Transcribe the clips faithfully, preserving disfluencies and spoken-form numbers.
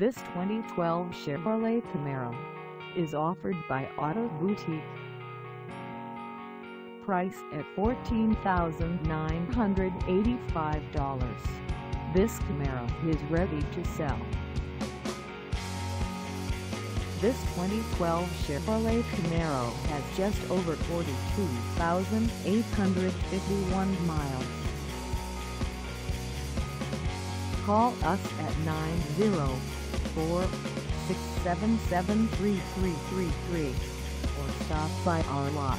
This twenty twelve Chevrolet Camaro is offered by Auto Boutique. Priced at fourteen thousand nine hundred eighty-five dollars, this Camaro is ready to sell. This twenty twelve Chevrolet Camaro has just over forty-two thousand eight hundred fifty-one miles. Call us at nine zero four, six seven seven, three three three three or stop by our lot.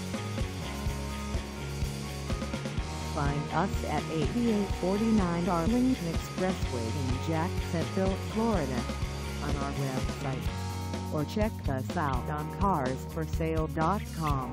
Find us at eighty-eight forty-nine Arlington Expressway in Jacksonville, Florida on our website, or check us out on cars for sale dot com.